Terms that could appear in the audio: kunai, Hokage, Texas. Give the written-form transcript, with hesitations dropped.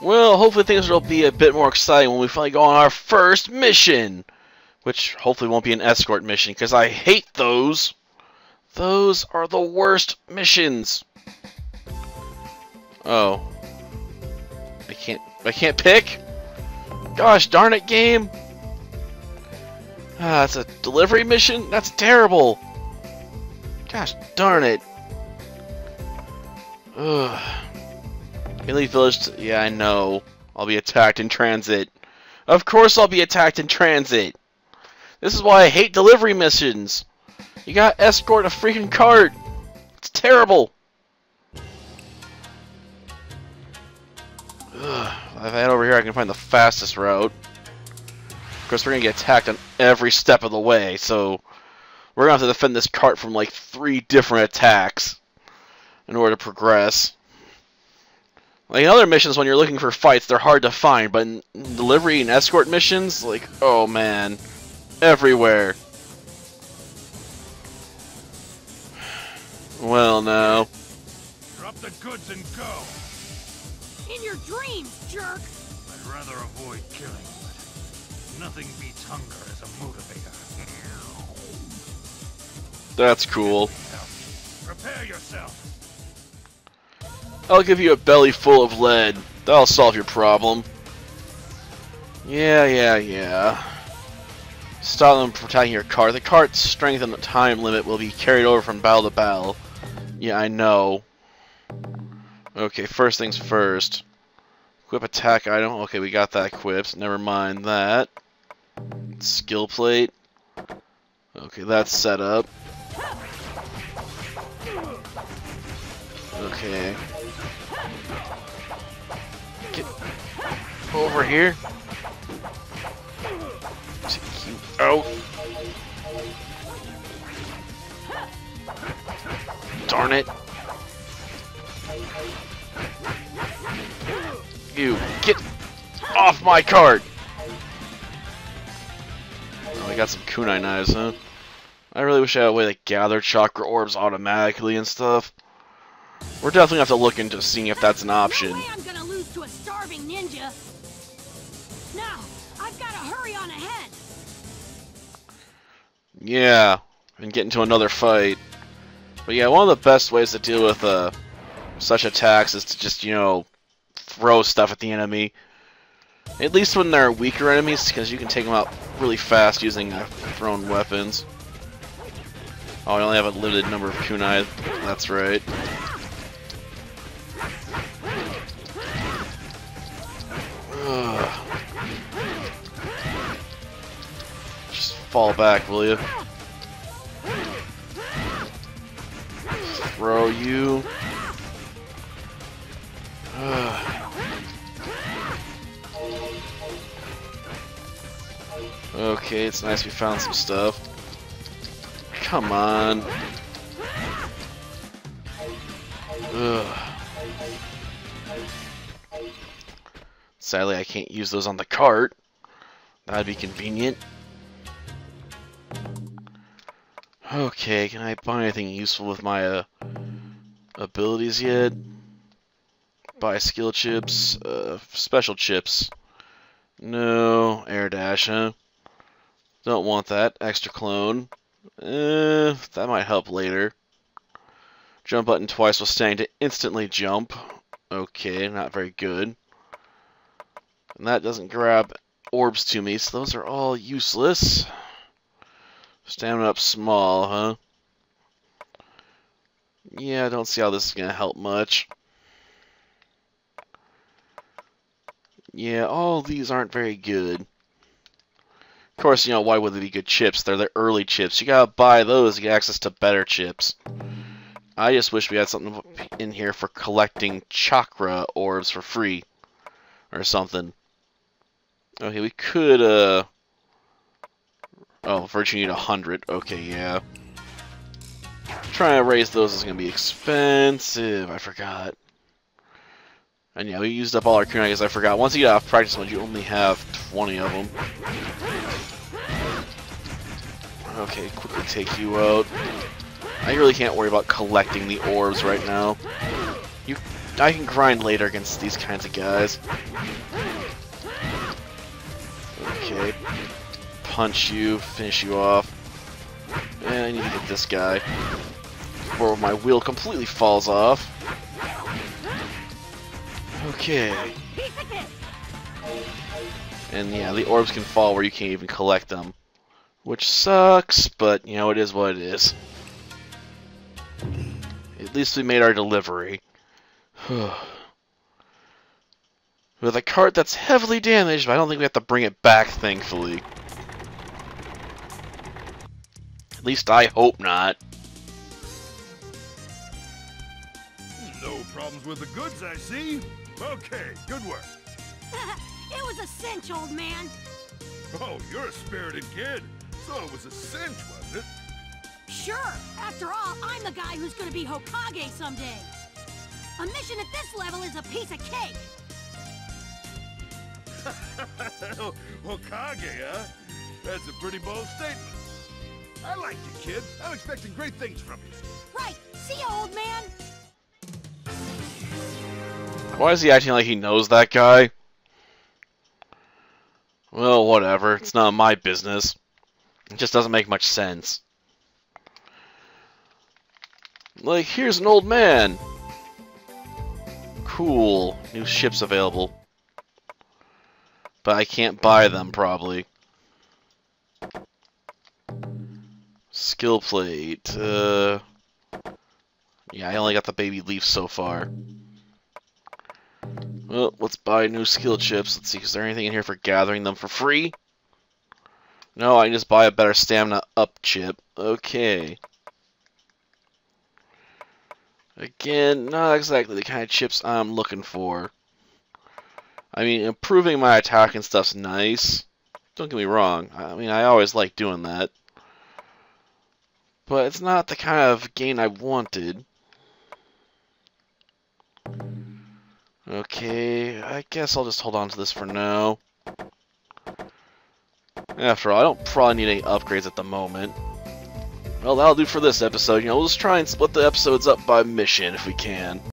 Well, hopefully things will be a bit more exciting when we finally go on our first mission, which hopefully won't be an escort mission, because I hate those. Those are the worst missions. Oh. I can't pick? Gosh darn it, game. Ah, it's a delivery mission? That's terrible. Gosh darn it. Ugh. Elite Village, yeah, I know. I'll be attacked in transit. Of course I'll be attacked in transit. This is why I hate delivery missions. You gotta escort a freaking cart. It's terrible. Ugh. If I head over here, I can find the fastest route. Of course, we're gonna get attacked on every step of the way, so we're gonna have to defend this cart from like 3 different attacks in order to progress. Like in other missions, when you're looking for fights, they're hard to find, but in delivery and escort missions, like, oh man, everywhere. Well, now. Drop the goods and go. In your dreams, jerk. I'd rather avoid killing, but nothing beats hunger as a motivator. That's cool. Prepare yourself. I'll give you a belly full of lead. That'll solve your problem. Yeah. Stop them from attacking your cart. The cart's strength and the time limit will be carried over from battle to battle. Yeah, I know. Okay, first things first. Equip attack item. Okay, we got that equipped. Never mind that. Skill plate. Okay, that's set up. Okay. Get over here. Take you out. Darn it. You get off my cart. Oh, I got some kunai knives, huh? I really wish I had a way to gather chakra orbs automatically and stuff. We're definitely gonna have to look into seeing if that's an option. No way I'm gonna lose to a starving ninja. Now, I've gotta hurry on ahead. Yeah, and get into another fight. But yeah, one of the best ways to deal with such attacks is to just, you know, throw stuff at the enemy. At least when they're weaker enemies, because you can take them out really fast using thrown weapons. Oh, I only have a limited number of kunai. That's right. Ugh. Just fall back, will you? Throw you. Ugh. Okay, it's nice we found some stuff. Come on. Ugh. Sadly, I can't use those on the cart. That'd be convenient. Okay, can I buy anything useful with my abilities yet? Buy skill chips, special chips. No, air dash, huh? Don't want that. Extra clone. That might help later. Jump button twice while standing to instantly jump. Okay, not very good. And that doesn't grab orbs to me, so those are all useless. Stamina up small, huh? Yeah, I don't see how this is going to help much. Yeah, all these aren't very good. Of course, you know, why would they be good chips? They're the early chips. You gotta buy those to get access to better chips. I just wish we had something in here for collecting chakra orbs for free. Or something. Okay, we could, oh, virtue need 100. Okay, yeah. Trying to raise those is gonna be expensive. I forgot. And yeah, we used up all our kunai because I forgot. Once you get off practice mode, you only have 20 of them. Okay, quickly take you out. I really can't worry about collecting the orbs right now. You I can grind later against these kinds of guys. Okay. Punch you, finish you off. And I need to get this guy. Before my wheel completely falls off. Okay. And yeah, the orbs can fall where you can't even collect them. Which sucks, but you know, it is what it is. At least we made our delivery. With a cart that's heavily damaged, but I don't think we have to bring it back, thankfully. At least I hope not. No problems with the goods, I see. Okay, good work. It was a cinch, old man. Oh, you're a spirited kid. So it was a cinch, wasn't it? Sure. After all, I'm the guy who's going to be Hokage someday. A mission at this level is a piece of cake. Hokage, huh? That's a pretty bold statement. I like you, kid. I'm expecting great things from you. Right. See ya, old man. Why is he acting like he knows that guy? Well, whatever. It's none of my business. It just doesn't make much sense. Like, here's an old man. Cool. New ships available. But I can't buy them, probably. Skill plate. Yeah, I only got the baby leaf so far. Well, let's buy new skill chips. Let's see, is there anything in here for gathering them for free? No, I can just buy a better stamina up chip. Okay. Again, not exactly the kind of chips I'm looking for. I mean, improving my attack and stuff's nice. Don't get me wrong. I mean, I always like doing that. But it's not the kind of gain I wanted. Okay, I guess I'll just hold on to this for now. After all, I don't probably need any upgrades at the moment. Well, that'll do for this episode. You know, we'll just try and split the episodes up by mission if we can.